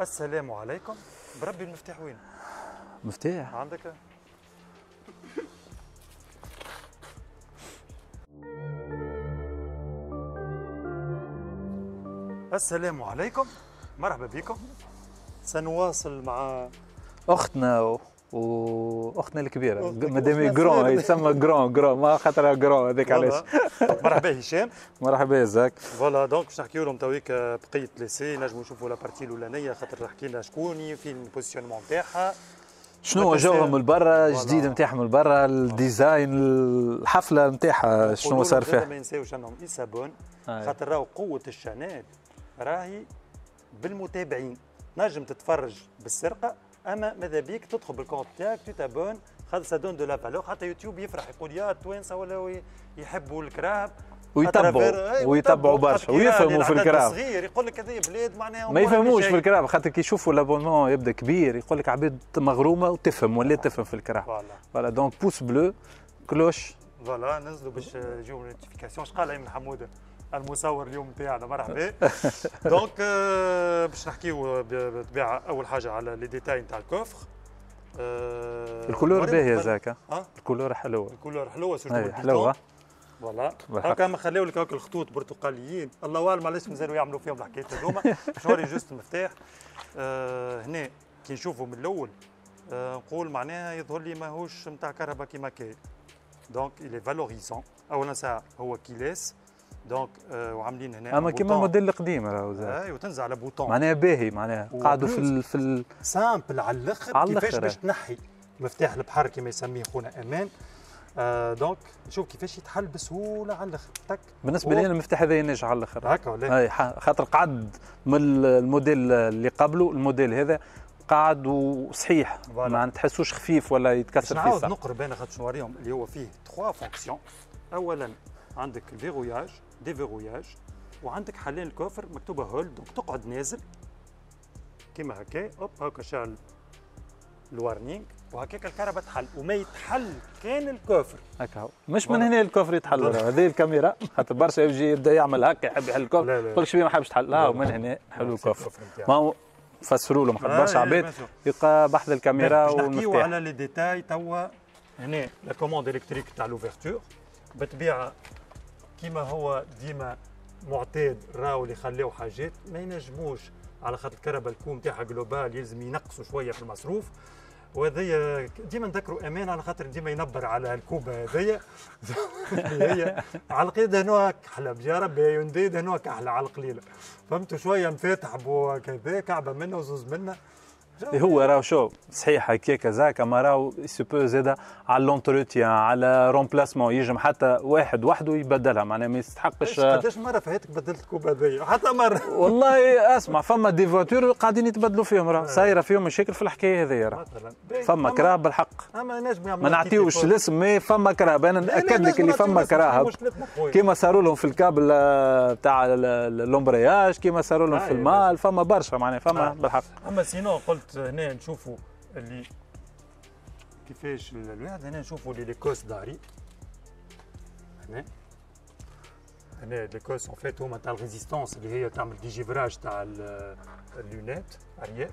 السلام عليكم. بربي المفتاح وين؟ مفتاح عندك؟ السلام عليكم، مرحبا بكم. سنواصل مع اختنا واختنا الكبيره مدامي جرون، يتسمى جرون ما خاطرها جرون هذاك علاش. مرحبا هشام. مرحبا زاك. فوالا دونك باش نحكيو لهم تويك بقيه ليسي، نجموا نشوفوا لابارتي الاولانيه خاطر حكينا شكون في البوزيسيونمون نتاعها، شنو جوهم من برا، الجديد نتاعهم من برا، الديزاين، الحفله نتاعها شنو صار فيها. ما ينساوش انهم يسابون خاطر راهو قوه الشانيل راهي بالمتابعين، نجم تتفرج بالسرقه اما ماذا بيك تدخل بالكونت تاعك تتابون، خاطر سا دون دو لا فالور. حتى يوتيوب يفرح يقول يا التوانسه ولا يحبوا الكراهب ويتبعوا برشا ويفهموا في الكراب. صغير يقول لك هذه بلاد معناها ما يفهموش في الكراب، خاطر كي يشوفوا لابونمون يبدا كبير يقول لك عباد مغرومه وتفهم ولا تفهم في الكراب. فوالا دونك بوس بلو كلوش فوالا ننزلوا باش يجيو نوتيفيكاسيون. شقال ايمن حموده المصور اليوم نتاعنا، مرحبا. دونك باش نحكيو بالطبيعه اول حاجه على لي ديتاي نتاع الكوفر. الكولور باهيه زاكا، الكولور حلوه، الكولور حلوه سورتو حلوه فوالا. هاكا ما خلاو لك هاك الخطوط برتقاليين، الله اعلم علاش مازالوا يعملوا فيهم الحكايات هذوما. باش نوري جوست المفتاح هنا كي نشوفوا من الاول نقول معناها يظهر لي ماهوش نتاع كهرباء كيما كاين. دونك إلي فالوريزون اولا ساعه هو كيلاس دونك وعاملين هنا اما كيما الموديل القديم راهو زاد اي وتنزل على بوطون معناها باهي، معناها قعدوا في سامبل على الاخر كيفاش باش تنحي مفتاح البحر كما يسميه خونا امان. دونك شوف كيفاش يتحل بسهوله على الاخر تك. بالنسبه لي المفتاح هذا ينجح على الاخر هكا ولا اي، خاطر قعد من الموديل اللي قبله الموديل هذا قاعد وصحيح ما تحسوش خفيف ولا يتكسر فيه. نعاود نقرب انا خاطر نوريهم اللي هو فيه 3 فونكسيون. اولا عندك فيغوياج ديفيغوياج وعندك حلين الكوفر مكتوبه هول، دونك تقعد نازل كيما هكا هوب هكا شال الوارنينغ وهكاك الكهرباء تحل وما يتحل كان الكوفر هكا هو مش من هنا الكوفر يتحل. هذه الكاميرا خاطر برشا يجي يبدا يعمل هكا يحب يحل الكوفر يقول لك شبيه ما حبش تحل، لا من هنا حلو الكوفر. ما هو فسروا لهم خاطر برشا عباد يلقى بحث الكاميرا ونحكيو على لي ديتاي توا. هنا لا كوموند الكتريك تاع لوفيرتور بالطبيعه كما هو ديما معتاد، راهو اللي خلاو حاجات ما ينجموش على خاطر الكهرباء الكوم تاعها جلوبال يلزم ينقصوا شويه في المصروف، وهذايا ديما نذكروا امان على خاطر ديما ينبر على الكوبه هذايا اللي هي على القيد هنا كحله. يا ربي هيونداي هنا كحله على القليله، فهمتوا شويه مفاتح وكذا كعبه منها وزوز منها. هو راهو شو صحيح هكاك زاك، اما راهو سيبو زاده على لونتروتيان على رومبلاسمون، يجم حتى واحد وحده يبدلها معناها ما يستحقش. قداش مره فاتك بدلت الكوب هذايا؟ حتى مره والله. اسمع فما دي فواتور قاعدين يتبدلوا فيهم، راه صايره فيهم مشاكل في الحكايه هذيا، راه فما كراه بالحق. اما نجم يعملوا ما نعطيوش الاسم، ما فما كراه، انا ناكد لك اللي فما كراه كيما صاروا لهم في الكابل تاع لومبرياج، كيما صاروا لهم في المال، فما برشا معناها فما بالحق. اما سينو قلت هنا نشوفوا اللي كيفاش الواحد، هنا نشوفوا لي كوس داري هنا لي كوس اون فيت هما تاع الريزيستونس اللي هي تعمل ديجيفراج تاع اللونات اريير،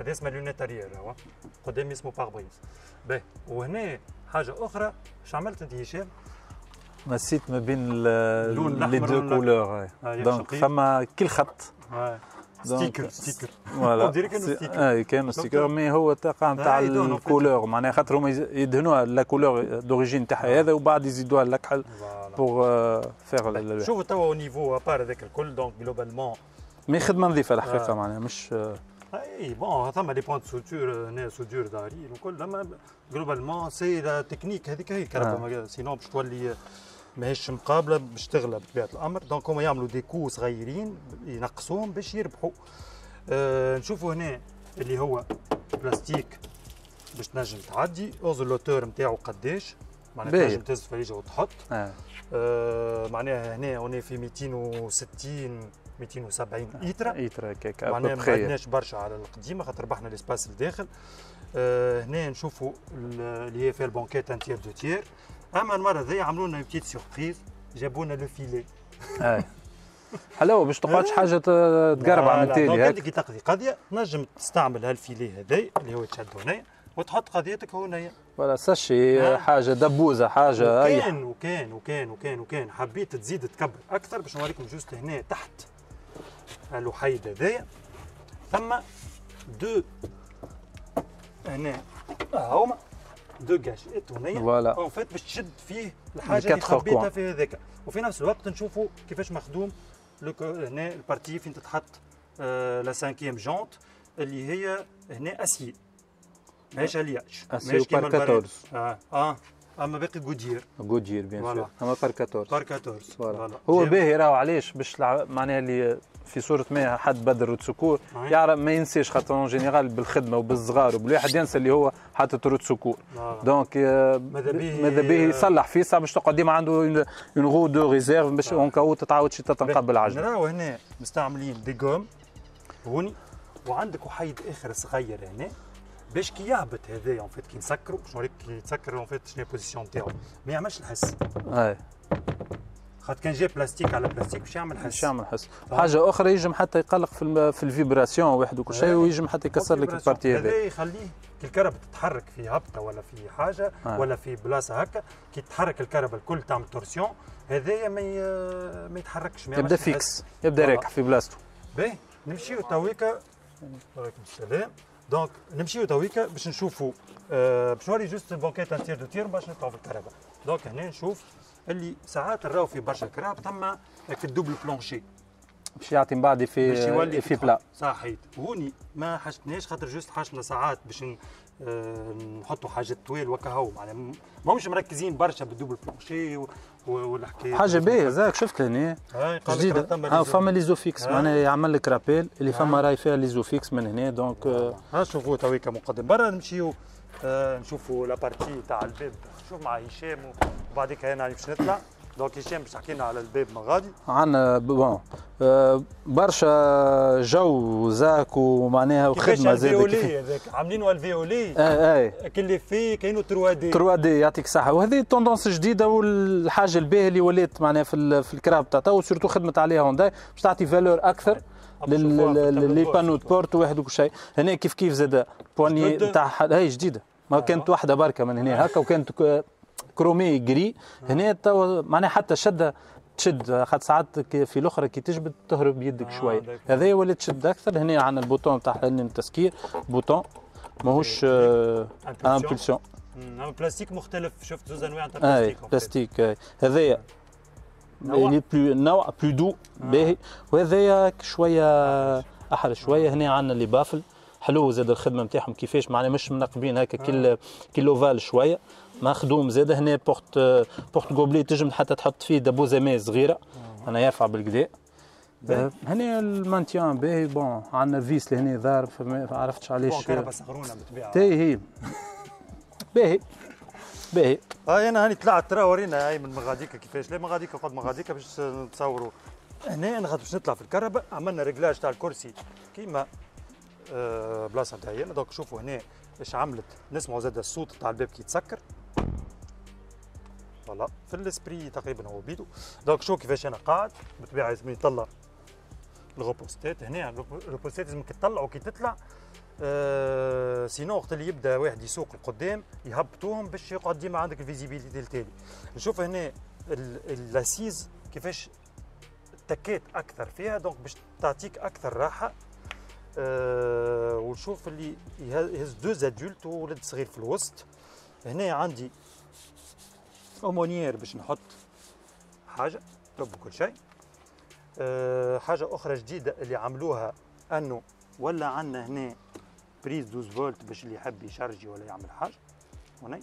هذا اسمه لونات اريير هو قدام اسمه باربريز. باهي وهنا حاجه اخرى باش عملت انت هشام نسيت ما بين لي دو كولور، دونك فما كل خط ستيكر فوالا ديريكت ستيكر اي كان ستيكر مي هو الطاقه نتاع الكولور معناها خاطر هما يدهنوها لا كولور دوريجين تاعها هذا وبعد يزيدوها للكحل بوغ فيغ. شوفوا توا او نيفو ابار هذاك الكل دونك جلوبالمون مي خدمه نظيفه الحقيقه معناها مش اي بون ثما لي بوان سوتور هنا سودور داري الكل، اما جلوبالمون سي لا تكنيك هذيك هي الكهرباء سينو باش تولي ماهيش مقابله باش تغلى بطبيعه الامر. دونك هما يعملوا دي كو صغيرين ينقصوهم باش يربحوا. نشوفوا هنا اللي هو بلاستيك باش تنجم تعدي اوز اللوتور نتاعو قداش معناها تنجم تهز فريجه وتحط معناها هنا هنا في 260 270 ايترا هكاك، معناها ما عندناش برشا على القديمه خاطر ربحنا الاسباس الداخل. هنا نشوفوا اللي هي فيها البونكيت ان تير دو تير، اما المره هذه عملوا لنا بتيت سوربريز جابوا لنا لو فيلي حلاوه باش تقعدش حاجه تقربع من التالي. هاك كي تقضي قضيه تنجم تستعمل هالفيلي هذايا اللي هو تشد هنايا وتحط قضيتك هنايا. ولا ساشي حاجه دبوزه حاجه. وكان حبيت تزيد تكبر اكثر باش نوريكم جوست هنا تحت الوحيد هذايا ثم دو هنا هما دو كاشيت هنايا اون فيت باش تشد فيه الحاجه اللي حبيتها في هذاك، وفي نفس الوقت نشوفوا كيفاش مخدوم هنا البارتي فين تتحط لا سانكيام جونت اللي هي هنا اسي ماهيش الياش ماهيش كيما البارتي اما باقي جودير بيان سور اما بار 14 فوالا هو باهي راهو علاش باش معناها اللي في صورة ما حد بدر روتسكور يعرف ما ينساش خاطر اون جينيرال بالخدمة وبالصغار وبالواحد ينسى اللي هو حاطط روتسكور دونك ماذا به يصلح فيه ساعة باش تقعد ديما عنده اون غو دو ريزيرف باش اون كاو تتعاود شي تتنقبل عجلة. راهو هنا مستعملين دي جوم هوني وعندك وحيد اخر صغير هنا باش كي يهبط هذايا اون فيت كي نسكرو باش نوريك كي يتسكر اون فيت شنو البوزيسيون نتاعو ما يعملش الحس. اي خاطر كان جاي بلاستيك على بلاستيك باش يعمل حس. حاجه اخرى يجم حتى يقلق في الفيبراسيون واحد وكل شيء ويجم حتى يكسر لك البارتي هذا. يخليه كي الكرب تتحرك في هبطه ولا في حاجه ولا في بلاصه هكا كي تتحرك الكرب الكل تعمل تورسيون هذايا ما يتحركش ما يبدا فيكس يبدا راكح في بلاصته. باهي نمشيو تويكا عليكم السلام دونك نمشيو تويكا باش نشوفوا باش نوري جوست البونكيت انتير دو تير باش نطلعوا في الكربه. دونك هنا نشوف اللي ساعات نراو في برشا كراب ثم هاك الدوبل بلونشي باش يعطي من بعد في بلا صحيت هوني ما حشتناش خاطر جوست حشنا ساعات باش نحطوا حاجات طويل وكهو معناها ماهمش مركزين برشا بالدوبل بلونشي والحكايه حاجه باهيه زاك شفت لهنا جديد فما ليزوفيكس معناها يعمل لك رابيل اللي فما راهي فيها ليزوفيكس من هنا دونك ها شوفوا تويكا مقدم برا نمشيو نشوفوا لابارتي تاع الباب شوف مع هشام وبعديك هنا باش نطلع دونك هشام باش تحكي لنا على الباب من غادي. عندنا بون برشا جو زاك ومعناها وخدمه زاده هذاك عاملينه الفيولي اللي فيه كاينو 3 دي يعطيك الصحه وهذه توندونس جديده والحاجه الباهيه اللي ولات معناها في الكراب تاع تو سورتو خدمت عليها هونداي باش تعطي فالور اكثر لي بانو بورت واحد وكل شيء. هنا كيف زاد بواني تاع هاي جديده ما كانت واحده بركه من هنا هكا وكانت كرومي جري هنا معناها حتى شده تشد خاطر ساعات في الاخرى كي تجبد تهرب يدك شويه هذايا ولا تشد اكثر. هنا عندنا البوتون تاع التسكير بوتون ماهوش امبولسيون بلاستيك مختلف شفت زوز انواع تاع بلاستيك بلاستيك هذايا اللي نوع بلو دو باهي وهذايا شويه احلى شويه. هنا عندنا اللي بافل حلو زاد الخدمه نتاعهم كيفاش معناها مش منقبين هكا كيلوفال شويه مخدوم زاد. هنا بورت غوبلي تجم حتى تحط فيه دبوزه ماء صغيره انا يرفع بالكدا. هنا المانتيان باهي بون عندنا فيس لهنا ضارب ما عرفتش علاش بون كان صغرونا بالطبيعه تاهي باهي. انا هاني طلعت ترى ورينا هاي من مغاديكا كيفاش لا مغاديكا قد مغاديكا باش نتصوروا. هنا انا باش نطلع في الكربه عملنا ريجلاج تاع الكرسي كيما بلاصه تاع هنا دونك شوفوا هنا اش عملت نسمعوا زاد الصوت تاع الباب كي يتسكر فوالا في الاسبري تقريبا هو بيدو. دونك شوف كيفاش انا قاعد بالطبيعه لازم يطلع الغوبوستات هنا الغوبوستات لازم تطلع وكي تطلع سينو وقت اللي يبدا واحد يسوق القدام يهبطوهم باش يقعد ديما عندك الفيزيبيليتي التالي. نشوف هنا اللاسيز كيفاش تكيت اكثر فيها دونك باش تعطيك اكثر راحه ونشوف اللي يهز دو زادولت وولد صغير في الوسط. هنا عندي اومونيير باش نحط حاجه طب كل شيء. حاجه اخرى جديده اللي عملوها انه ولا عندنا هنا بريز 12 فولت باش اللي يحب يشارجي ولا يعمل حاجه هنا.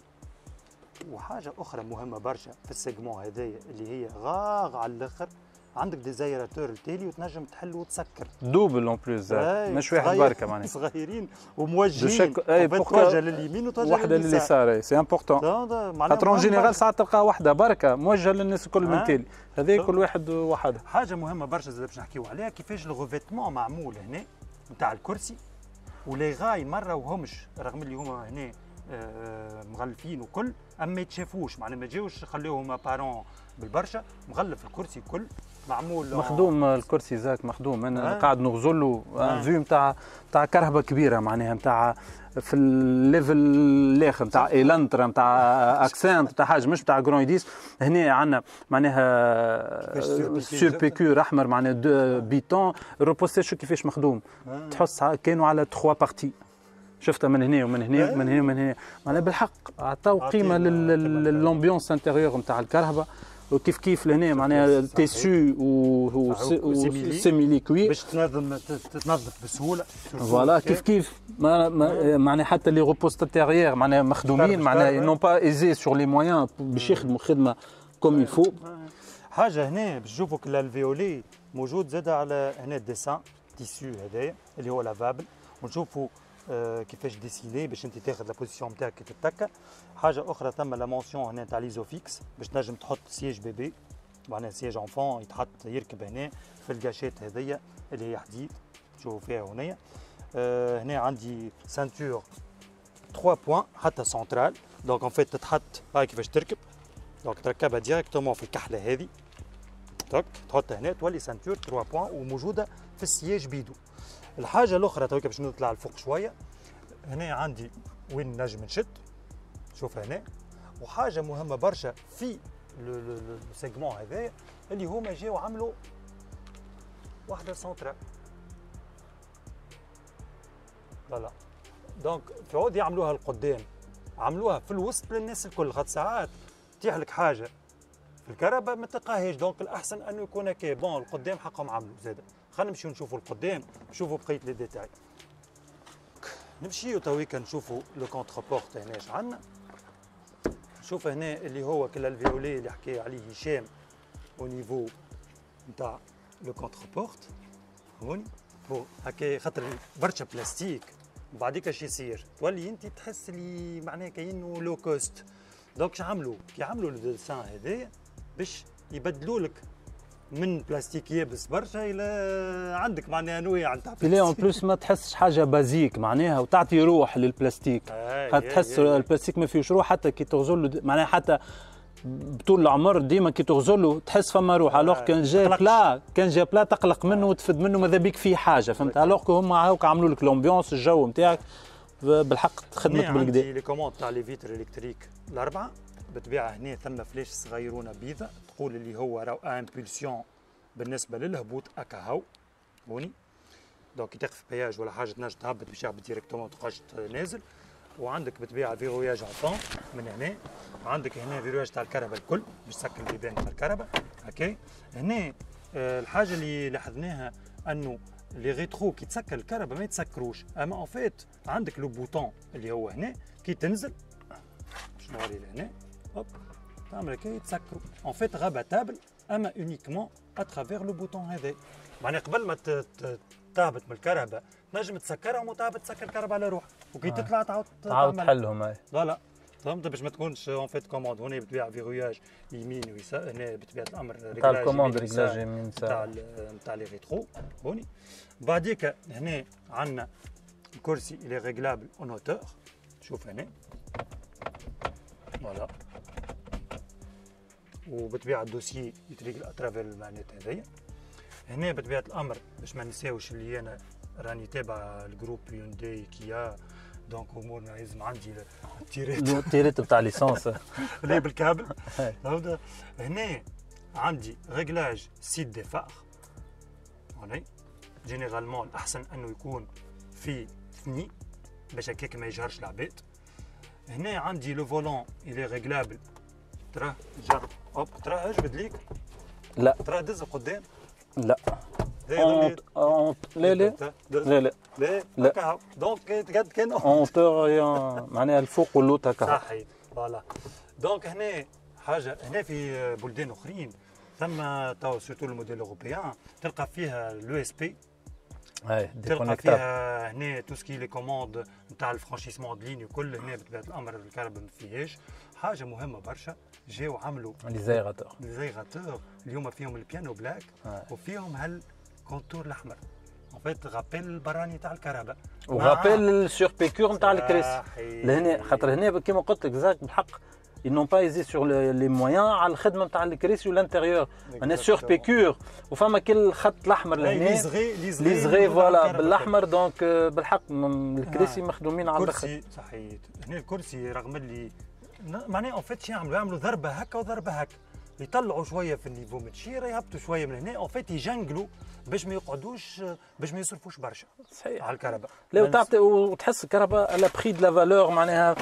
وحاجه اخرى مهمه برشا في السيجمون هذايا اللي هي غاغ على الاخر عندك ديزايراتور التالي وتنجم تحل وتسكر دوبل اون بليز مش واحد بركه معناها صغيرين وموجهين توجه لليمين وتوجه واحده لليسار سي امبورطون خاطر اون جينيرال ساعات تلقى واحده بركه موجهه للناس الكل من التالي هذا كل واحد وحده. حاجه مهمه برشا زاد باش نحكيو عليها كيفاش الغوفيتمون معمول هنا نتاع الكرسي ولي غاي مره وهمش رغم اللي هما هنا مغلفين وكل اما ما يتشافوش معناها ما جاوش خليوهم بارون بالبرشا مغلف الكرسي كل معمول مخدوم الكرسي زاك مخدوم. انا قاعد نغزل له فيو نتاع كرهبه كبيره معناها نتاع في الليفل الاخر نتاع ايلانترا نتاع اكسنت نتاع حاجه مش نتاع جرونديس. هنا عندنا معناها سور بيكور احمر معناها دو بيتون روبوستيشو كيفاش مخدوم تحس كانوا على 3 بارتي شفتها من هنا ومن هنا ومن هنا ومن هنا معناها بالحق عطاو قيمه للامبيونس انتيريور نتاع الكرهبه وكيف كيف لهنا معناها تيسو وسيميلي كوي باش تنظف بسهوله فوالا كيف كيف معناها حتى لي روبوست انتيريور معناها مخدومين معناها نون با ايزي سور لي مويان باش يخدموا خدمه كوم الفو. حاجه هنا باش تشوفوا الفيولي موجود زاد على هنا الديسان تيسو هذايا اللي هو لافابل ونشوفوا كيفاش ديسيني باش انت تاخذ لابوزيسيون نتاعك كي تتكا. حاجه اخرى ثم لا مونسيون هنا تاع ليزوفيكس باش تنجم تحط سياج بيبي معناها سياج انفون يتحط يركب هنا في الكاشيت هذيا اللي هي حديد تشوفوا فيها هنايا. هنا عندي سانتور 3 بوين حتى سنترال دونك ان فيت تتحط هاي كيفاش تركب دونك تركبها ديريكتومون في الكحله هذه دونك تحطها هنا تولي سانتور 3 بوين وموجوده في السياج بيدو. الحاجه الاخرى توك باش نطلع لفوق شويه هنا عندي وين نجم نشد شوف هنا. وحاجه مهمه برشا في السيجمون هذايا اللي هما جاوا عملوا واحده سنترال فوالا دونك في عود يعملوها القدام عملوها في الوسط للناس الكل خاطر ساعات تيح لك حاجه في الكهرباء ما تلقاهاش دونك الاحسن انه يكون هكا بون القدام حقهم عملوا زاده. خلينا نمشيو نشوفوا القدام نشوفوا بقيه لي ديتاي نمشيو تويكا نشوفوا لو كونتر بورت هنا اش عندنا. شوف هنا اللي هو كالالفيولي اللي حكى عليه هشام او نيفو نتاع لو كونتر بورت هون بو هكا خاطر برشا بلاستيك وبعديك اش يصير تولي انت تحس لي معناها كاينو لو كوست دونك اش عملوا كي عملوا لو ديسان هذايا باش يبدلوا لك من بلاستيك يابس برشا الى عندك معناها انواع نتاع بلاستيك اون بلوس ما تحسش حاجه بازيك معناها وتعطي روح للبلاستيك تحس البلاستيك ما فيهوش روح حتى كي تغزل معناها حتى بطول العمر ديما كي تغزله تحس فما روح الوغ كان جا بلا كان جا بلا تقلق منه وتفد منه ماذا بيك فيه حاجه فهمت الوغ هما هاوك عملوا لك الامبيونس الجو نتاعك بالحق خدمت بالكدا. عندي لي كوموند تاع لي فيتر الكتريك الاربعه بالطبيعه هنا ثم فلاش صغيرونه بيضه تقول اللي هو راهو امبولسيون بالنسبه للهبوط هكا هاو هوني دونك كي تاخذ بياج ولا حاجه تنجم تهبط باش يهبط ديريكتومون تبقاش نازل. وعندك بالطبيعه فيروياج عطون من هنا عندك هنا فيروياج تاع الكهرباء الكل باش تسكر البيبان تاع الكهرباء اوكي. هنا الحاجه اللي لاحظناها انه لي ريترو كي تسكر الكهرباء ما يتسكروش اما اون فيت عندك لو بوتون اللي هو هنا كي تنزل باش نوري لهنا هوب تعمل هكا يتسكروا اون فيت غاباتابل اما اونيكمون اترافيغ لو بوتون هذا معناها قبل ما تهبط من الكهرباء تنجم تسكرهم وتهبط تسكر الكهرباء على روحها وكي تطلع تعاود تحلهم اي فوالا فهمت باش ما تكونش اون فيت كوموند هنا بتبيع فيغوياج يمين ويسار هنا بطبيعه الامر ريكلاج تاع الكوموند ريكلاج يمين ويسار نتاع لي ريترو هوني. بعديك هنا عندنا الكرسي اللي ريغلابل اون اوتور شوف هنا فوالا وبطبيعه الدوسيي يتريقل اترافير المانيت هذايا. هنا بطبيعه الامر باش ما نساوش اللي انا راني تابع الجروب هيونداي كيا دونك امورنا لازم عندي التيريت التيريت بتاع ليسونس اللي بالكابل فهمت. هنا عندي ريغلاج سيت دي فار هوني جينيرالمون الاحسن انه يكون في ثني باش هكاك ما يجهرش العباد. هنا عندي لو فولون اللي ريغلابل تراه جرب هوب تراه اجبد ليك لا تراه دز القدام لا لا لا لا لا لا دونك قد كان اونتور معناها الفوق واللوط هكا صحيح فوالا. دونك هنا حاجه هنا في بلدان اخرين ثم تو سورتو الموديل اوروبيان تلقى فيها لو اس بي تلقى فيها هنا تو سكي لي كوموند نتاع الفرانشيسمون د لين وكل هنا بطبيعه الامر الكهرباء ما فيهاش. حاجه مهمه برشا جاوا عملوا لي زيغاتور اليوم فيهم البيانو بلاك وفيهم هالكونتور الاحمر ان فيت غابيل البراني تاع الكهرباء وغابيل السور بيكور نتاع الكريس لهنا خاطر هنا كيما قلت لك زاد بالحق ils n'ont pas hésité sur les moyens على الخدمة نتاع الكريسي والانتيريور. انا سور بيكور وفما كل الخط الاحمر لهنا ليزغي فوالا بالاحمر. دونك بالحق الكريسي مخدومين على الخط. كرسي صحيت هنا الكرسي رغم اللي معناه اون فيت يعملوا ضربه هكا وضربه هكا، يطلعوا شويه في النيفو من الشيره، يهبطوا شويه من هنا، اون فيت يجنقلوا باش ما يقعدوش باش ما يصرفوش برشا صحيح على الكهرباء. لا وتعطي وتحس الكهرباء على بري دو لا فالور معناها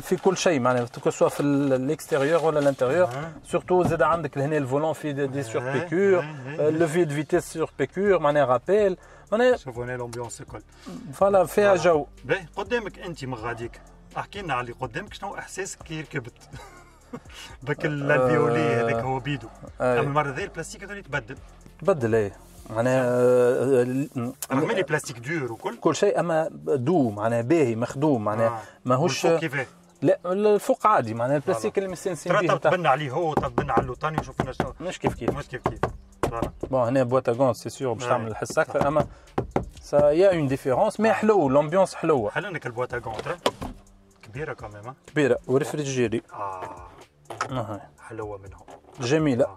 في كل شيء، معناها سواء في الاكستيريور ولا الانتيريور. سورتو زاد عندك هنا الفولون في دي سور بيكور، لوفي دو فيتيس سور بيكور معناها رابيل. معناها شوف هنا الامبيونس الكل فوالا فيها جو. باهي قدامك انت من غاديك، احكي لنا على اللي قدامك، شنو احساسك كي ركبت؟ ذاك الفيولي هذاك هو بيدو، اما المره ذي البلاستيك هذا يتبدل. تبدل ايه معناها رغم اللي بلاستيك دور وكل كل شيء، اما دو معناها باهي مخدوم معناها ماهوش كيفاه. لا الفوق عادي معناها البلاستيك اللي مستانسين بيه. تبنى عليه هو وتبنى على اللوطاني وشوفنا شنو. مش كيف كيف مش كيف كيف فوالا. بون هنا بواتا غونس سي سيغ باش تعمل الحس اكثر، اما سا يا اون ديفيرونس مي حلو الامبيونس حلوه. حلنك البواتا غونس كبيرة كمان كبيرة وريفريجيري حلوة منهم جميلة.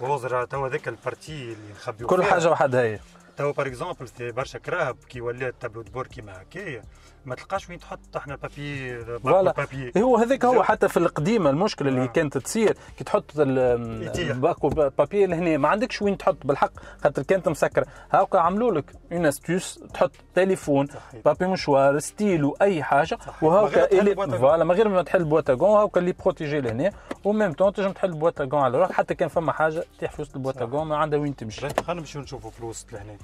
ووزرة توا ذاك البارتي اللي نخبيو كل حاجة وحدها هي. توا باغ اكزومبل في برشا كراهب كي ولات تابلو دبور كيما هكايا ما تلقاش وين تحط احنا البابي البابي. هو هذاك هو حتى في القديمة المشكلة اللي كانت تصير كي تحط الباكو بابي لهنا ما عندكش وين تحط بالحق، خاطر كانت مسكرة. هاكا عملوا لك اون استيوس تحط تليفون بابي مشوار ستيلو اي حاجة وهاكا فوالا من غير ما تحل بواتاغون هاكا اللي بروتيجي لهنا وميم تون تنجم تحل بواتاغون على روحك. حتى كان فما حاجة تطيح في وسط البواتاغون ما عندها وين تمشي. خلينا نمشيو نشوفوا في الوسط لهنا.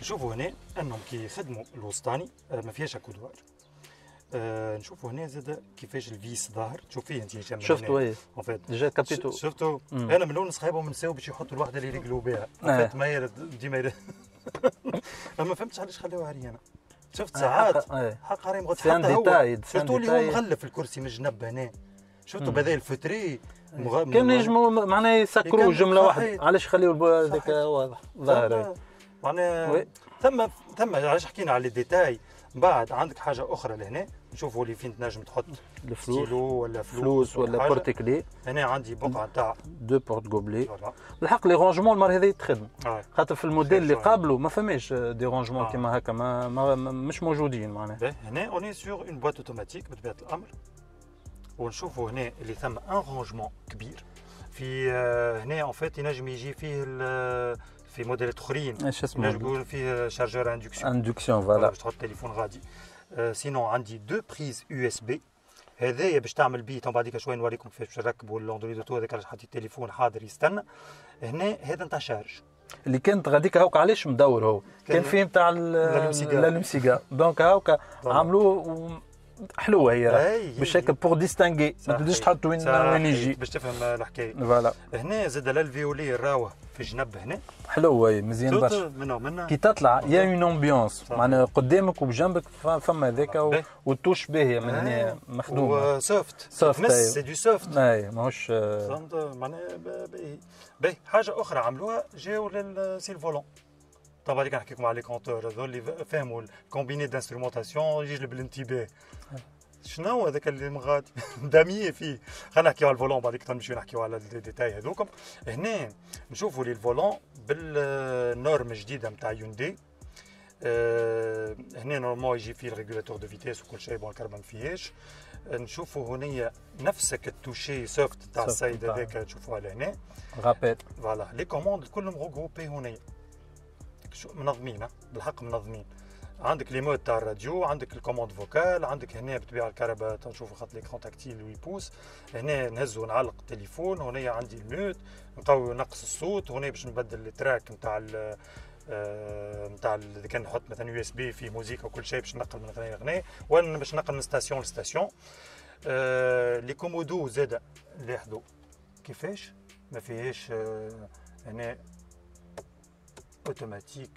نشوفوا هنا انهم كي يخدموا الوسطاني ما فيهاش اكودوار. نشوفوا هنا زاد كيفاش الفيس ظاهر، تشوف فيه انت هشام. شفتوا ايه ديجا كابيتو شفتوا انا من لون صحابهم نساو باش يحطوا الوحده اللي يريقلوا بها فات ما هي ديما. ما فهمتش علاش خلوها عريانه. شفت ساعات حق راهي مغطى حتى هو شفتوا اللي هو مغلف الكرسي من الجنب هنا. شفتوا بهذا الفتري كان ينجموا معناها يسكروا جمله واحده. علاش خليوا هذاك واضح ظاهر معناها ثم علاش حكينا على الديتاي. بعد عندك حاجه اخرى لهنا نشوفوا اللي فين تنجم تحط الفلوس ولا فلوس ولا بورتكلي. هنا عندي بقعه تاع دو بورت غوبلي. الحق لي رونجمون المره هذه تخدم، خاطر في الموديل اللي قابله ما فماش دي رونجمون كيما هكا مش موجودين معناها. هنا اوني سور اون بواط اوتوماتيك بطبيعه الامر، ونشوفوا هنا اللي ثم ان رونجمون كبير في هنا اون فيت ينجم يجي فيه في موديلات اخرين نجم فيه شارجور اندكسيون فوالا باش تحط التليفون غادي. سينو عندي دو بريز يو اس بي هذايا باش تعمل بيه. تنبع بعديك شويه نوريكم كيفاش باش نركبوا الاندرويد اوتو هذاك اللي حاطين التليفون حاضر يستنى. هنا هذا نتاع شارج اللي كانت غاديك هاوك علاش مدور هو كان فيه نتاع لالمسيقا. دونك هاوك عملوه حلوه هي باش هكا بور ديستانغي ما تبداش تحط وين يجي باش تفهم الحكايه فوالا. هنا زاد الفيولي الراوه في الجنب هنا حلوه مزيان برشا كي تطلع يا اون امبيونس معناها قدامك وبجنبك فما هذاك والتوش باهيه من هنا مخدومه وسوفت سي دو سوفت ماهوش معناها باهي. حاجه اخرى عملوها جاو للسيل فولون. طبعا هذيك نحكي لكم على لي كونتور هذول اللي فهموا الكومبيني دانسترومونتاسيون يجي بالانتباه. شنو هذاك اللي مغادي دامي فيه. خلينا نحكيو على الفولون بعد كي نمشيو نحكيو على الديتاي هذوكم. هنا نشوفوا لي الفولون بالنورم الجديده نتاع يونداي. هنا نورمال يجي فيه الريغولاتور دو فيتيس وكل شيء بون كربون فيهش. نشوفوا هنا نفسك التوشي سوفت تاع السيد هذاك تشوفوها لهنا رابيل فوالا. لي كوموند كلهم مغروبي هنا منظمين بالحق منظمين. عندك لي مود تاع الراديو، عندك الكوموند فوكال، عندك هنا بطبيعه الكهرباء تنشوفوا خط ليكرون تاكتيل ويبوس. هنا نهز ونعلق التليفون، هنا عندي الموت نقوي ونقص الصوت، هنا باش نبدل التراك نتاع نتاع اذا كان نحط مثلا يو اس بي فيه موزيكا وكل شيء باش نقل من غنايه لغنايه ولا باش نقل من ستاسيون لستاسيون. لي كومودو زاده لاحظوا كيفاش ما فيهاش هنا اوتوماتيك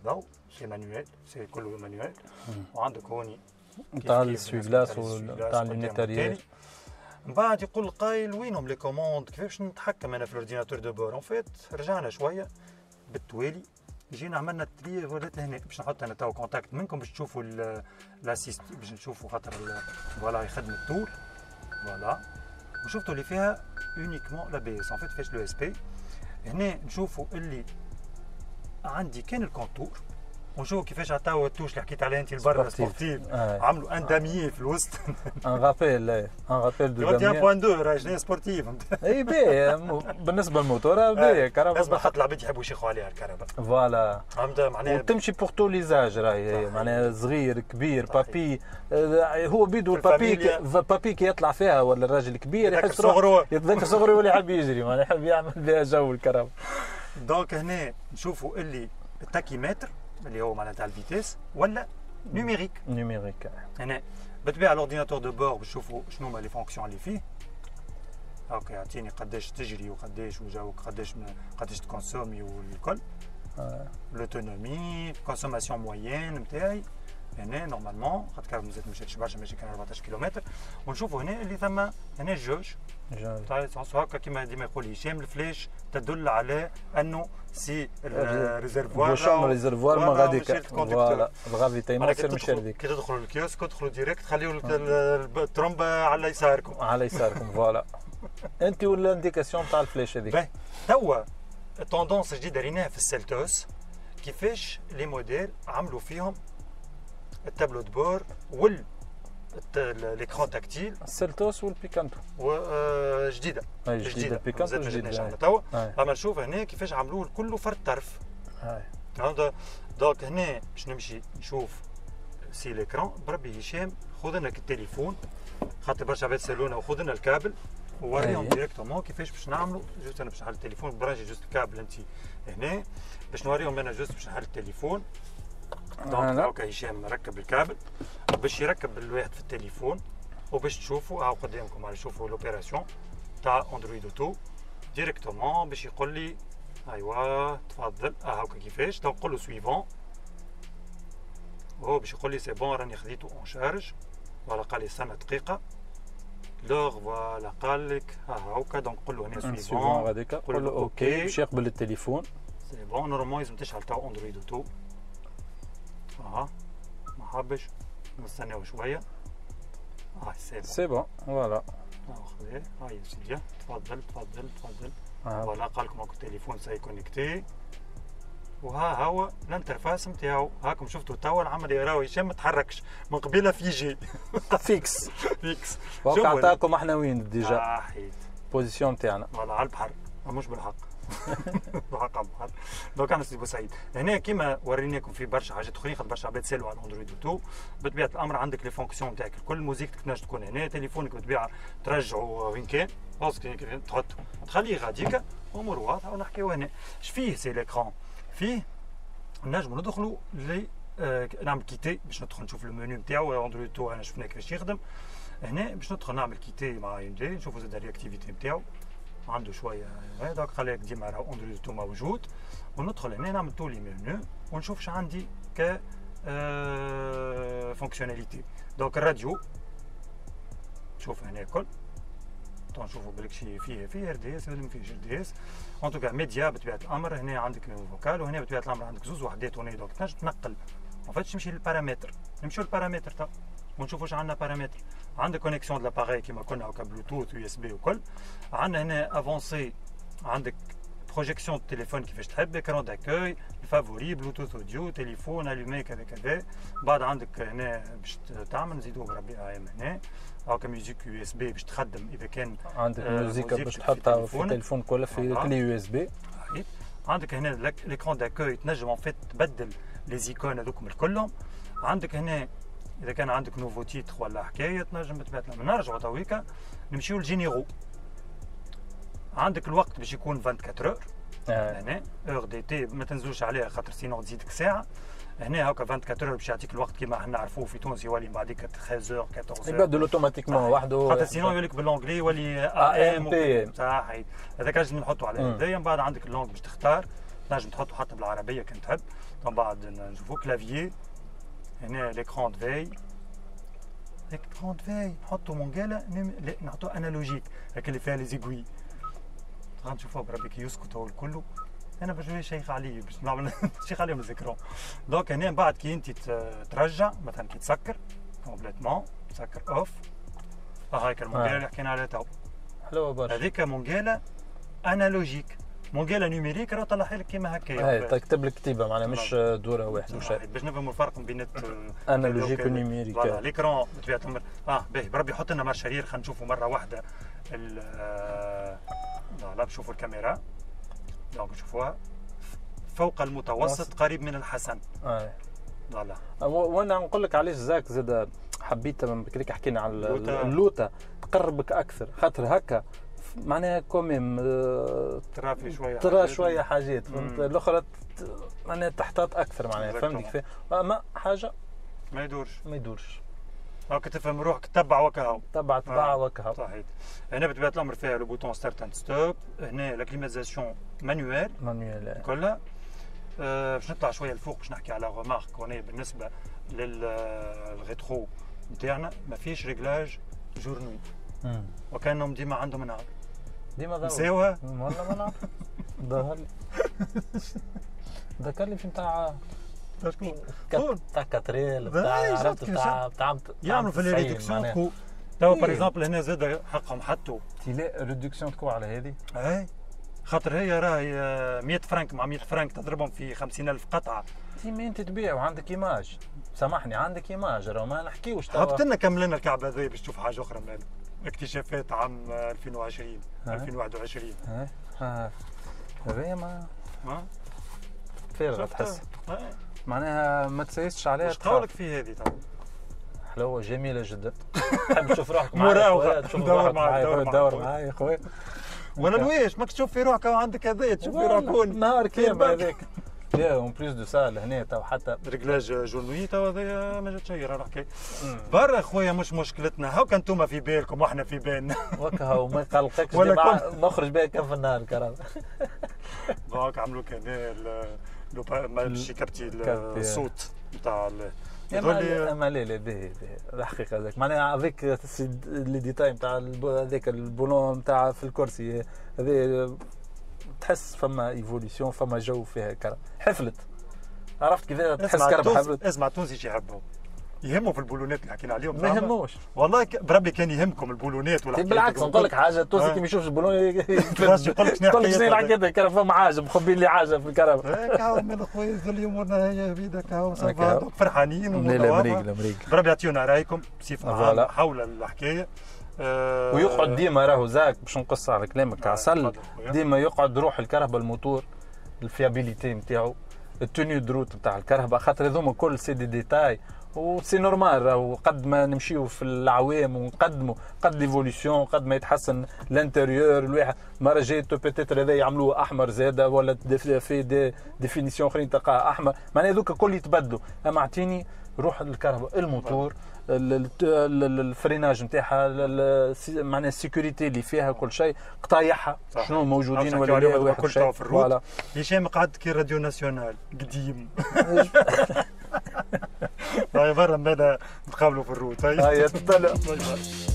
الضوء سي مانويل سي كله مانويل. وعندك هوني نتاع السويفلاس ونتاع لونيتاريال. من بعد يقول القايل وينهم لي كوموند كيفاش نتحكم انا في الاورديناتور دو بور. اون فيت رجعنا شويه بالتوالي جينا عملنا التري ولات هنا باش نحط انا تو كونتاكت منكم باش تشوفوا الاسيست باش نشوفوا خاطر فوالا يخدم التول. فوالا. وشفتوا اللي فيها اونيكمون لابيس، ان فيت فاش لو اس بي هنا نشوفوا اللي عندي كان الكونتور، ونشوفوا كيفاش عطاو التوش اللي حكيت عليها انت البرا سبورتيف، عملوا ان داميي في الوسط، ان رابيل ان رابيل دو داميي 1.2 راجلين سبورتيف. اي باهي بالنسبه للموتور باهي كهرباء، لازم حط العباد يحبوا يشيخوا عليها الكهرباء فوالا، معناها وتمشي بور تو ليزاج، راهي معناها صغير كبير بابي، هو بيدو بابي كي يطلع فيها ولا الراجل الكبير يحس روحه يتذكر صغره ولا يحب يجري، معناها يحب يعمل بها جو الكهرباء. دونك هنا نشوفوا اللي التاكيمتر اللي هو معناتها الفيتيس ولا نيميريك. نيميريك هنا بالطبيعه الاورديناتور دو بور باش نشوفوا شنو هما لي فونكسيون اللي فيه. اوكي يعطيني قداش تجري وقداش وجاوك قداش تكونسومي والكل، لوتونومي كونسوماسيون موين نتاعي. هنا نورمالمون قد كان مازال مشيتش برشا، ماشي كان 14 كيلومتر. ونشوفوا هنا اللي ثم هنا الجوج تاع هكا كيما ديما يقول هشام، الفلاش تدل على انه سي الريزرفوار ما غاديك فوالا الغافيتي ما يصير مشي هذيك. كي تدخلوا الكيوسك تدخلوا ديريكت، خليوا الترومبه على يساركم على يساركم فوالا انت ولا انديكاسيون تاع الفلاش هذيك. توا التوندونس الجديده ريناها في السلتوس، كيفاش لي موديل عملوا فيهم التابلو دو بور وال ليكرون تاكتيل. السلتوس والبيكانتو جديده جديده البيكانتو جديده توا. اما نشوف هنا كيفاش عملوه الكل فرد طرف. دونك هنا باش نمشي نشوف سي ليكرون، بربي هشام خذ لك التليفون خاطر برشا عباد سالونا، وخذ لنا الكابل ووريهم ديريكتومون كيفاش باش نعملوا. جوست انا باش نحل التليفون برانجي جوست الكابل انت هنا باش نوريهم، انا جوست باش نحل التليفون. دونك هاكا هشام ركب الكابل باش يركب الواحد في التليفون، وباش تشوفوا هاو قدامكم راهو تشوفوا لوبيراسيون تاع اندرويد اوتو ديريكتومون باش يقول لي ايوا تفضل هاكا كيفاش. دونك نقول له سويفون، هو باش يقول لي سي بون راني خديتو اون شارج، فوالا قال لي سنه دقيقه لوغ فوالا قال لك هاكا. دونك نقول له هنا سويفون هذيك، قول له اوكي باش يقبل التليفون سي بون. نورمالمون لازم تشعل تاع اندرويد اوتو، ما حبش نستناو شويه. سي بون فوالا خذيه هاي سيدي تفضل تفضل تفضل فوالا قال لكم هاكا التليفون ساي كونيكتي، وها هو الانترفاس نتاعو هاكم شفتوا توا عمل يراو هشام ما تحركش من قبيله في جي فيكس فيكس وقع عطاكم احنا وين ديجا بوزيسيون نتاعنا فوالا على البحر مش بالحق بحق عبار. دونك انا سي بوسعيد هنا كيما وريناكم في برشا حاجات اخرين، خاطر برشا عباد سالوا على الاندرويد اوتو. بطبيعه الامر عندك لي فونكسيون نتاعك الكل، موزيك تنجم تكون هنا، تليفونك بطبيعه ترجعوا وين كان تحط تخليه غاديكا، امور واضحه. ونحكيو هنا اش فيه سي ليكرون، فيه نجموا ندخلوا لي نعمل كيتي باش ندخل نشوف المنيو نتاعو اندرويد اوتو. انا شفنا كيفاش يخدم هنا باش ندخل نعمل كيتي مع هيونداي، نشوفوا زاد الرياكتيفيتي نتاعو عنده شويه هذا خليك ديما راه اندرويد تو موجود. وندخل هنا نعمل تو لي منيو ونشوف شو عندي ك فونكسيوناليتي. دونك الراديو نشوف هنا الكل، نشوفوا بالك شي فيه ار دي اس ولا ما فيهش ار دي اس. اون توكا ميديا بطبيعه الامر، هنا عندك ميمو فوكال، وهنا بطبيعه الامر عندك زوز وحدات هنا. دونك تنجم تنقل اون فات تمشي للبارامتر، نمشيو للبارامتر تاع ونشوفوا واش عندنا بارامتر. عندك كونيكسيون دو لاباري كيما قلنا هكا بلوتوث ويو اس بي وكل. عندنا هنا افونسي، عندك بروجيكسيون التليفون كيفاش تحب، اكران داكوي، الفافوري، بلوتوث اوديو، تليفون، الومي كذا كذا. بعد عندك هنا باش تعمل نزيدوه بربي ام هنا هكا ميوزيك يو اس بي باش تخدم اذا كان عندك ميوزيك باش تحطها في التليفون كله في كلي يو اس بي. عندك هنا الاكران داكوي تنجم اون فيت تبدل لي زيكون هذوكم كلهم. عندك هنا إذا كان عندك نوفو تيتر ولا حكاية تنجم تبعث لنا. نرجعوا تويكا نمشيو للجينيرو، عندك الوقت باش يكون 24 اور هنا اور دي تي ما تنزلوش عليها خاطر سينو تزيدك ساعة. هنا هكا 24 اور باش يعطيك الوقت كيما احنا نعرفوه في تونس، يولي من بعديك 13 اور 14 اور يبدل اوتوماتيكمون وحده، خاطر سينو يوليك باللونجلي يولي AM صحيح. هذاك لازم نحطوا على هذايا. من بعد عندك اللونج باش تختار، تنجم تحطوا حتى بالعربية كان تحب. من بعد نشوفوا كلافيي، هنا ليكرون دفاي، ليكرون دفاي نحطو منقالة نحطو انالوجيك هاكا اللي فيها لي زيكوي. غنشوفوها بربي كي يسكت هو الكل، انا باش شيخ عليه باش نعمل شيخ عليهم الزيكرون. دونك هنا من بعد كي انت ترجع مثلا كي تسكر كومبليتمون تسكر اوف، هايك المونجيلا اللي حكينا عليها تو حلوه برشا. هذيك مونجيلا انالوجيك، مونجيلا نيميريك راه طلع لك كيما هكايا، تكتب لك كتيبه معناها مش دوره واحده وشيء، باش نفهموا الفرق بين انالوجيك ونيميريك. فوالا ليكرون بطبيعه الامر باهي بربي يحط لنا مارشارير خلينا نشوفوا مره واحده. لا شوفوا الكاميرا دونك شوفوها فوق المتوسط قريب من الحسن. فوالا وانا نقول لك علاش زاك زاد حبيت كليك حكينا على اللوطه تقربك اكثر خاطر هكا معناها كوميم ترى في شويه ترى شويه حاجات فهمت، الاخرى معناها تحتاط اكثر معناها فهمت كيف، اما حاجه ما يدورش ما يدورش هاك تفهم روحك تبع وكهو تبع وكهو صحيح. هنا بطبيعه الامر فيها لو بوتون ستارت اند ستوب، هنا لا كليماتيزاسيون مانويل كلها. باش نطلع شويه لفوق باش نحكي على غومارك هنا بالنسبه للغيترو نتاعنا ما فيش ريغلاج جورنو وكانهم ديما عندهم نهار ديما ضوء نساوها والله ما نعرف ظهر لي ذكر لي مش نتاع شكون تاع كاتريل تاع يعملوا في ريدكسيون كو تو باغ اكزومبل. هنا زاد حقهم حطوا تيلا ريدكسيون كو على هذه اي خاطر هي راهي 100 فرنك مع 100 فرنك تضربهم في 50000 قطعه ديما انت تبيع وعندك ايماج. سامحني عندك ايماج راه ما نحكيوش توا هبط لنا كمل لنا الكعبه هذه باش تشوف حاجه اخرى مالك اكتشافات عام 2020 2021 هذايا ما فارغه تحس معناها ما تسيستش عليها. واش قولك في هذه توا حلوه جميله جدا تحب تشوف روحك معايا تدور معايا تدور معايا يا خويا ولا لويش ماكش تشوف في روحك وعندك هذايا تشوف في روحك نهار كامل هذاك لا اون بليس دو سا لهنا تو حتى ريغلاج جورنوي تو هذايا ما جاتش هي راه الحكايه برا خويا مش مشكلتنا هاكا انتم في بالكم واحنا في بالنا وكهو ما يقلقكش نخرج بها كف النهار كرام دونك عملوا كانال ماشي كابتي الصوت نتاع اما لا باهي الحقيقه هذاك معناها هذاك لي ديتاي نتاع هذاك البولون نتاع في الكرسي هذا تحس فما ايفوليسيون فما جو فيها كرا حفلت عرفت كيفاه تحس كرا حفلت. اسمع تونسي شي يحبوا يهموا في البولونات اللي حكينا عليهم ما يهموش والله بربي كان يهمكم البولونات ولا بالعكس نقول لك حاجه التونسي كي ما يشوفش البولون يقول لك شنو حكايه كرا فما حاجه مخبين لي حاجه في الكرا هاكا من خويا اليومنا هي بيدك هاو فرحانين ومتواضعين بربي يعطيونا رايكم بصفه عامه حول الحكايه ويقعد ديما راهو زاك باش نقص على كلامك عسل ديما يقعد روح الكرهبه الموتور الفيابيليتي نتاعو التونيو دروت نتاع الكرهبه خاطر هذوما كل سي دي ديتاي وسي نورمال راهو قد ما نمشيو في العوام ونقدموا قد ليفوليسيون قد ما يتحسن الانتيريور الواحد مره جات بوتيتر هذا يعملوه احمر زاده ولا في دي ديفينيسيون اخرين تلقاها احمر معناها هذوك الكل يتبدلوا اما اعطيني روح الكرهبه الموتور الفريناج نتاعها معناها السيكوريتي اللي فيها كل شيء قطايعها شنو موجودين ولا لا واحد شيء فوالا. هشام قعد كي راديو ناسيونال قديم هاي برا ماذا نتقابلوا في الروت هاي تطلع